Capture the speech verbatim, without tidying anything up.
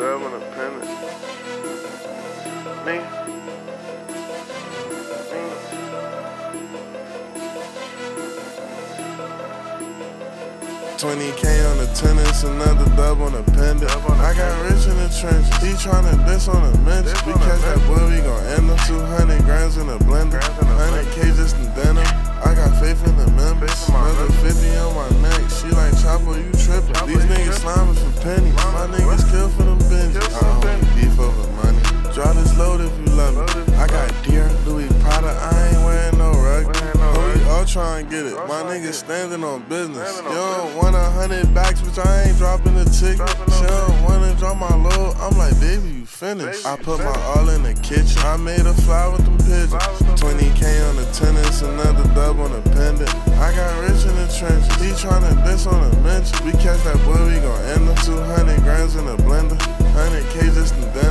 grub on the premise. Nigga. Nigga. twenty K on the tennis, another dub on the pendant. I got rich in the trenches. He tryna diss on the bench. We catch that boy, we gon' end him. two hundred grams in a blender. one hundred K just in denim. I got faith in the members. Another fifty on my neck. She like, Chapo, you trippin'. These niggas slimin' for pennies. My niggas kill for them benches. I don't want beef over money. Draw this load if you love it. I got deer, Louis Prada. I ain't wearin' no rug. Oh, we all tryin' get it. My niggas standin' on business. You don't want a hundred backs, bitch. I ain't droppin' a chick. She don't wanna drop my load. I'm like, baby, you finished. I put my all in the kitchen. I made a fly with them pigeons. twenty K on the tennis, another dub on the pendant. I got rich in the trenches. He tryna diss on the bench. We catch that boy, we gon' end him. two hundred grams in a blender. one hundred K just in the